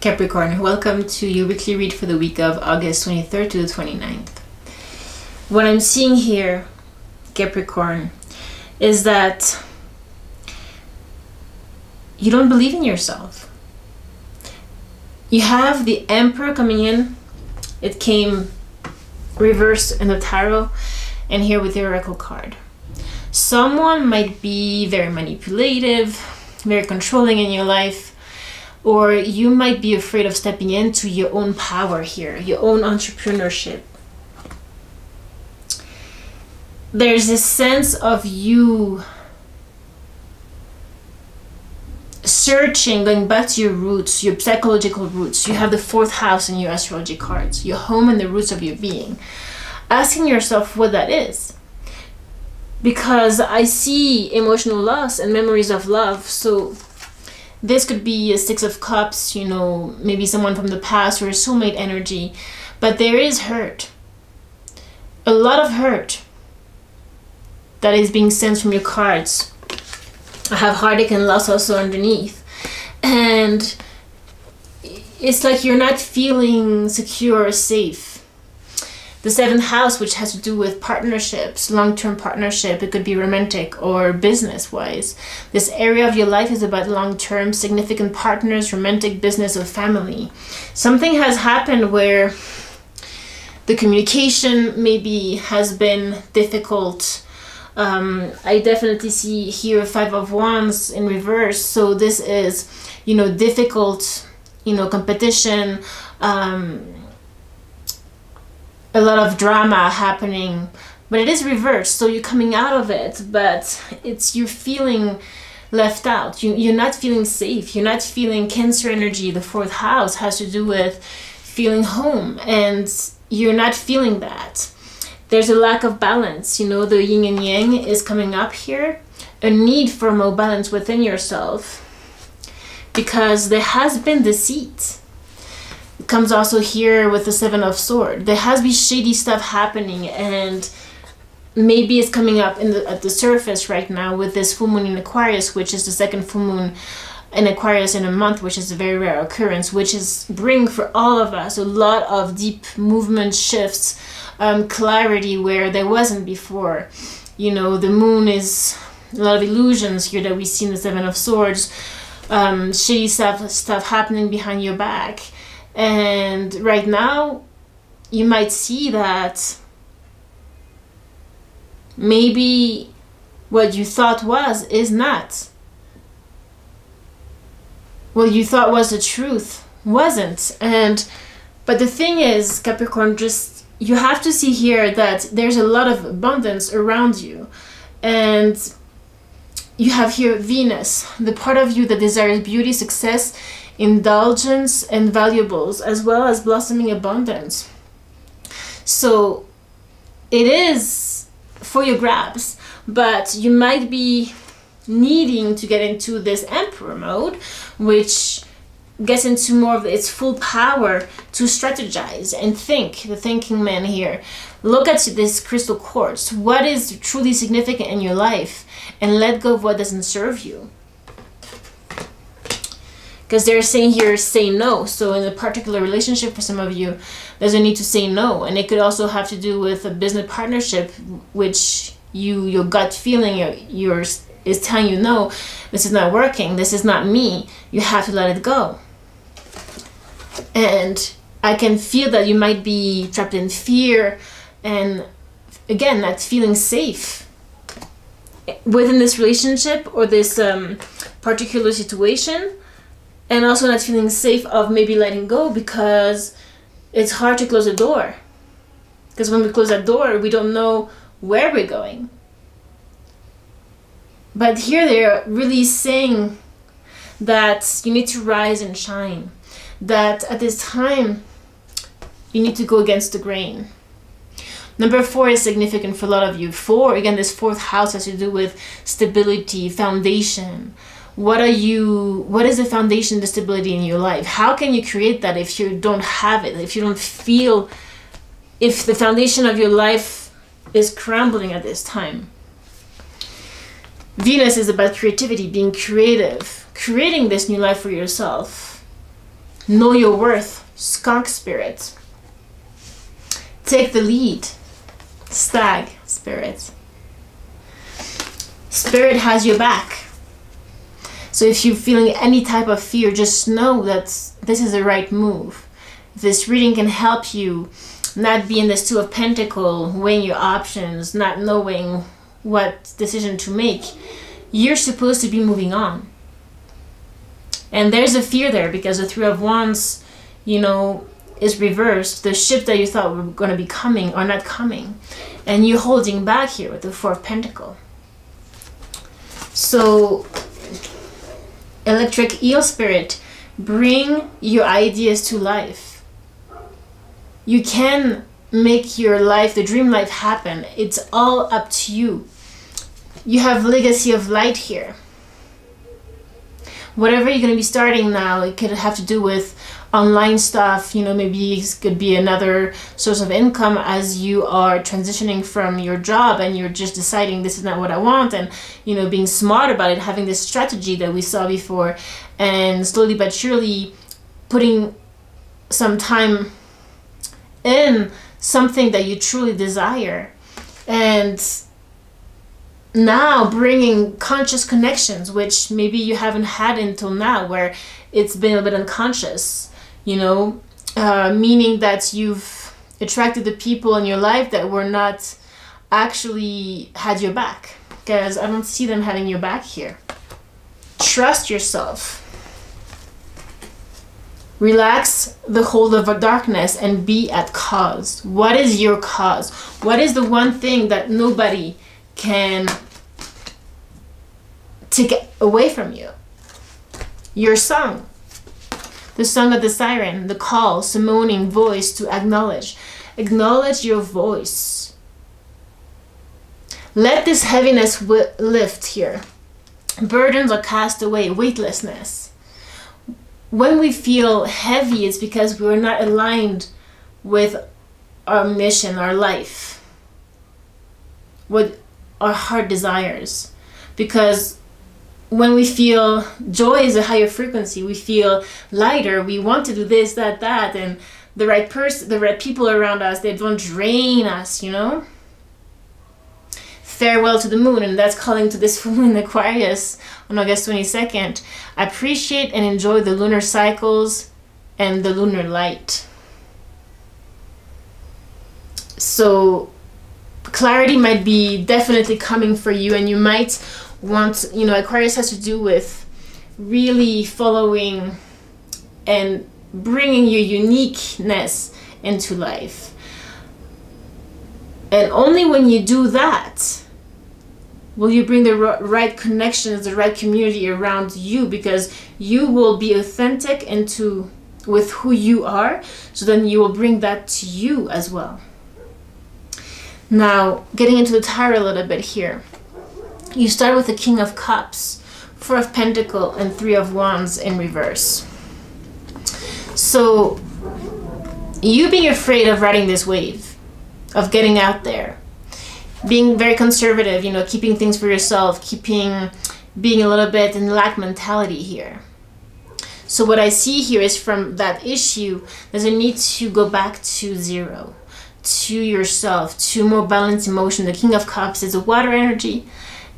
Capricorn, welcome to your weekly read for the week of August 23rd to the 29th. What I'm seeing here, Capricorn, is that you don't believe in yourself. You have the Emperor coming in. It came reversed in the Tarot and here with the Oracle card. Someone might be very manipulative, very controlling in your life, or you might be afraid of stepping into your own power here, your own entrepreneurship. There's a sense of you searching, going back to your roots, your psychological roots. You have the fourth house in your astrology cards, your home and the roots of your being. Asking yourself what that is. Because I see emotional loss and memories of love. So this could be a Six of Cups, you know, maybe someone from the past or a soulmate energy. But there is hurt. A lot of hurt that is being sent from your cards. I have heartache and loss also underneath. And it's like you're not feeling secure or safe. The seventh house, which has to do with partnerships, long-term partnership, it could be romantic or business-wise. This area of your life is about long-term, significant partners, romantic, business, or family. Something has happened where the communication maybe has been difficult. I definitely see here Five of Wands in reverse. So this is, you know, difficult, you know, competition, a lot of drama happening, but it is reversed. So you're coming out of it, but it's, you're feeling left out. You're not feeling safe. You're not feeling Cancer energy. The fourth house has to do with feeling home, and you're not feeling that. There's a lack of balance, you know, the yin and yang is coming up here. A need for more balance within yourself because there has been deceit. It comes also here with the Seven of Swords. There has been shady stuff happening, and maybe it's coming up in the, at the surface right now with this full moon in Aquarius, which is the second full moon in Aquarius in a month, which is a very rare occurrence, which is bring for all of us a lot of deep movement shifts, clarity where there wasn't before. You know, the moon is a lot of illusions here that we see in the Seven of Swords, shitty stuff happening behind your back. And right now you might see that maybe what you thought was is not. What you thought was the truth wasn't. But the thing is, Capricorn, just you have to see here that there's a lot of abundance around you, and you have here Venus, the part of you that desires beauty, success, indulgence, and valuables, as well as blossoming abundance. So it is for your grabs, but you might be needing to get into this Emperor mode, which gets into more of its full power to strategize and think. The thinking man here. Look at this crystal quartz. What is truly significant in your life, and let go of what doesn't serve you. Because they're saying here, say no. So in a particular relationship for some of you, there's a need to say no. And it could also have to do with a business partnership, which your gut feeling, your is telling you, no, this is not working, this is not me, you have to let it go. And I can feel that you might be trapped in fear and, again, not feeling safe within this relationship or this particular situation, and also not feeling safe of maybe letting go because it's hard to close a door. Because when we close that door, we don't know where we're going. But here they're really saying that you need to rise and shine, that at this time you need to go against the grain. Number 4 is significant for a lot of you. 4, again, this fourth house has to do with stability, foundation. What is the foundation, the stability in your life? How can you create that if you don't have it, if you don't feel, if the foundation of your life is crumbling at this time? Venus is about creativity, being creative, creating this new life for yourself. Know your worth, skunk spirit. Take the lead, stag spirit. Spirit has your back. So if you're feeling any type of fear, just know that this is the right move. This reading can help you not be in this Two of Pentacles, weighing your options, not knowing what decision to make. You're supposed to be moving on. And there's a fear there because the Three of Wands, you know, is reversed. The ships that you thought were going to be coming are not coming. And you're holding back here with the Four of Pentacles. So, electric eel spirit, bring your ideas to life. You can make your life, the dream life, happen. It's all up to you. You have legacy of light here. Whatever you're going to be starting now, it could have to do with online stuff, you know, maybe it could be another source of income as you are transitioning from your job and you're just deciding this is not what I want, and, you know, being smart about it, having this strategy that we saw before, and slowly but surely putting some time in something that you truly desire. And now bringing conscious connections, which maybe you haven't had until now, where it's been a bit unconscious, you know, meaning that you've attracted the people in your life that were not actually had your back, because I don't see them having your back here. Trust yourself. Relax the hold of darkness and be at cause. What is your cause? What is the one thing that nobody can take away from you? Your song, the song of the siren, the call, summoning voice to acknowledge. Acknowledge your voice. Let this heaviness lift here. Burdens are cast away, weightlessness. When we feel heavy, it's because we're not aligned with our mission, our life, what our heart desires. Because when we feel joy is a higher frequency, we feel lighter, we want to do this, that, and the right person, the right people around us, they don't drain us, you know? Farewell to the moon, and that's calling to this full moon in Aquarius on August 22nd. Appreciate and enjoy the lunar cycles and the lunar light. So clarity might be definitely coming for you, and you might want, you know, Aquarius has to do with really following and bringing your uniqueness into life. And only when you do that will you bring the right connections, the right community around you, because you will be authentic into with who you are, so then you will bring that to you as well. Now, getting into the tarot a little bit here. You start with the King of Cups, Four of Pentacles, and Three of Wands in reverse. So, you being afraid of riding this wave, of getting out there, being very conservative, you know, keeping things for yourself, being a little bit in lack mentality here. So what I see here is, from that issue, there's a need to go back to zero, to yourself, to more balanced emotion. The King of Cups is a water energy.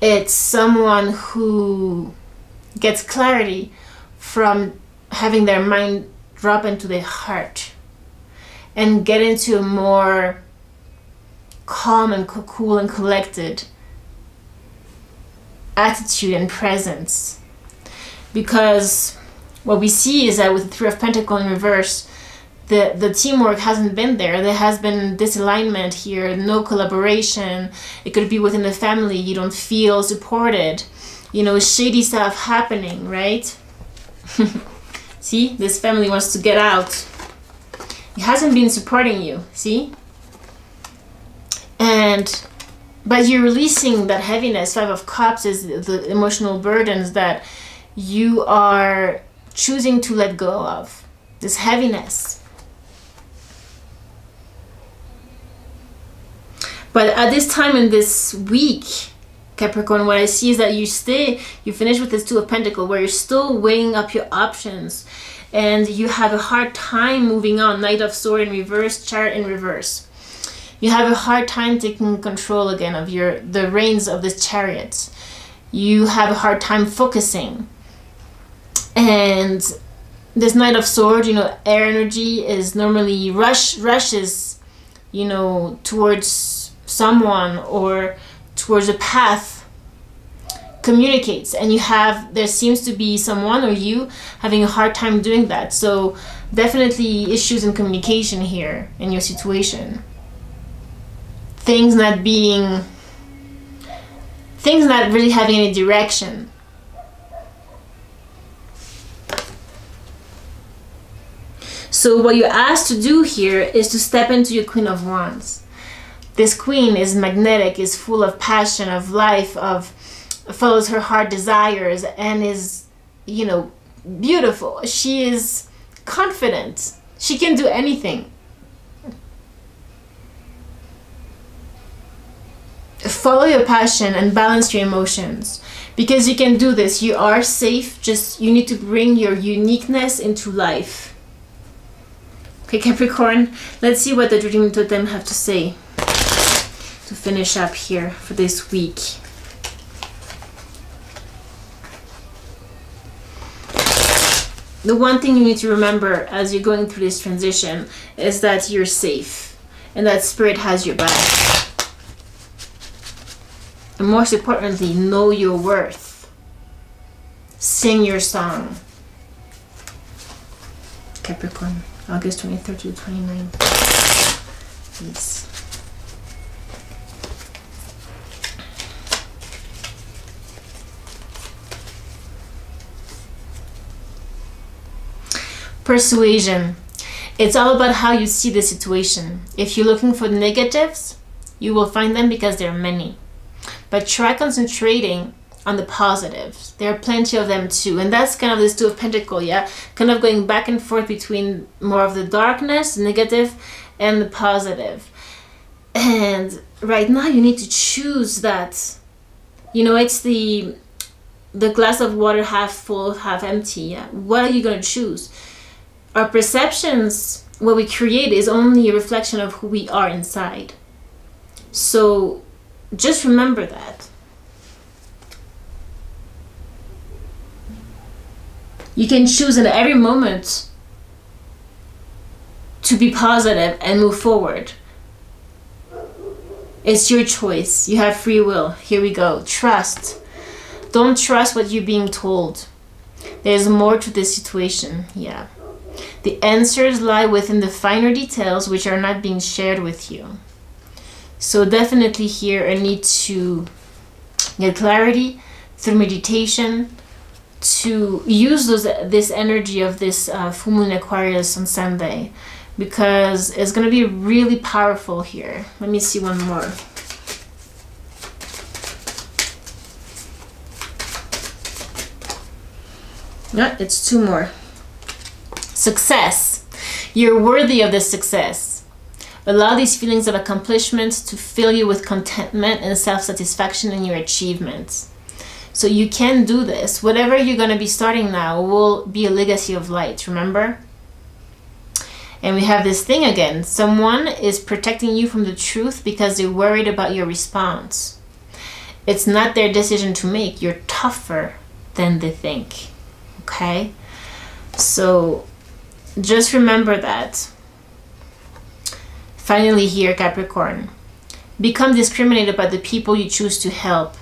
It's someone who gets clarity from having their mind drop into their heart and get into a more calm and cool and collected attitude and presence. Because what we see is that with the Three of Pentacles in reverse, the teamwork hasn't been there. There has been disalignment here, no collaboration. It could be within the family, you don't feel supported, you know, shady stuff happening, right? See, this family wants to get out. It hasn't been supporting you, see? And but you're releasing that heaviness. Five of Cups is the emotional burdens that you are choosing to let go of, this heaviness. But at this time in this week, Capricorn, what I see is that you finish with this Two of Pentacles, where you're still weighing up your options and you have a hard time moving on. Knight of Swords in reverse, Chariot in reverse. You have a hard time taking control again of the reins of this Chariot. You have a hard time focusing. And this Knight of Swords, you know, air energy is normally rushes, you know, towards someone or towards a path, communicates, and you have, there seems to be someone or you having a hard time doing that. So definitely issues in communication here in your situation. Things not really having any direction. So what you're asked to do here is to step into your Queen of Wands. This queen is magnetic, is full of passion, of life, follows her heart desires, and is, you know, beautiful. She is confident. She can do anything. Follow your passion and balance your emotions, because you can do this. You are safe. Just you need to bring your uniqueness into life. Okay, Capricorn, let's see what the Dream Totem have to say to finish up here for this week. The one thing you need to remember as you're going through this transition is that you're safe and that Spirit has your back. And most importantly, know your worth. Sing your song. Capricorn, August 23rd to 29th. Peace. Persuasion. It's all about how you see the situation. If you're looking for negatives, you will find them because there are many. But try concentrating on the positives. There are plenty of them too. And that's kind of this Two of Pentacles, yeah? Kind of going back and forth between more of the darkness, negative, and the positive. And right now you need to choose that. You know, it's the glass of water half full, half empty, yeah? What are you going to choose? Our perceptions, what we create, is only a reflection of who we are inside. So just remember that. You can choose in every moment to be positive and move forward. It's your choice. You have free will. Here we go. Trust. Don't trust what you're being told. There's more to this situation, yeah. The answers lie within the finer details which are not being shared with you. So definitely here a need to get clarity through meditation, to use this energy of this full moon Aquarius on Sunday, because it's going to be really powerful here. Let me see one more. Yeah, it's two more. Success. You're worthy of this success. Allow these feelings of accomplishment to fill you with contentment and self-satisfaction in your achievements. So you can do this. Whatever you're going to be starting now will be a legacy of light, remember? And we have this thing again. Someone is protecting you from the truth because they're worried about your response. It's not their decision to make. You're tougher than they think. Okay? So just remember that. Finally here, Capricorn, become discriminated by the people you choose to help.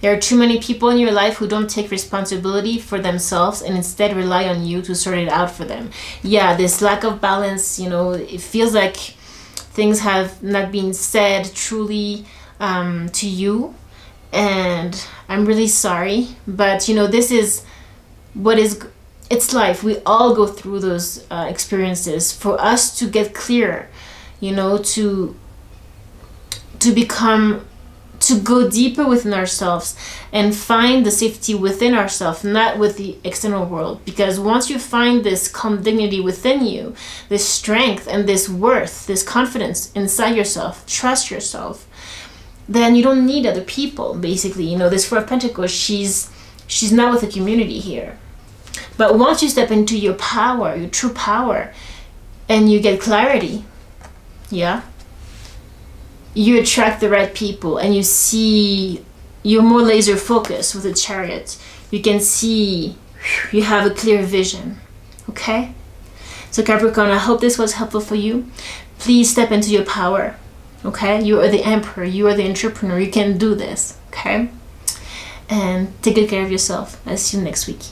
There are too many people in your life who don't take responsibility for themselves and instead rely on you to sort it out for them. Yeah, this lack of balance, you know, it feels like things have not been said truly to you. And I'm really sorry, but you know, this is what is... It's life. We all go through those experiences for us to get clearer, you know, to go deeper within ourselves and find the safety within ourselves, not with the external world. Because once you find this calm dignity within you, this strength and this worth, this confidence inside yourself, trust yourself, then you don't need other people, basically. You know, this Four of Pentacles, she's not with a community here. But once you step into your power, your true power, and you get clarity, yeah, you attract the right people, and you see, you're more laser focused with the Chariot. You can see, you have a clear vision, okay? So Capricorn, I hope this was helpful for you. Please step into your power, okay? You are the Emperor, you are the entrepreneur, you can do this, okay? And take good care of yourself. I'll see you next week.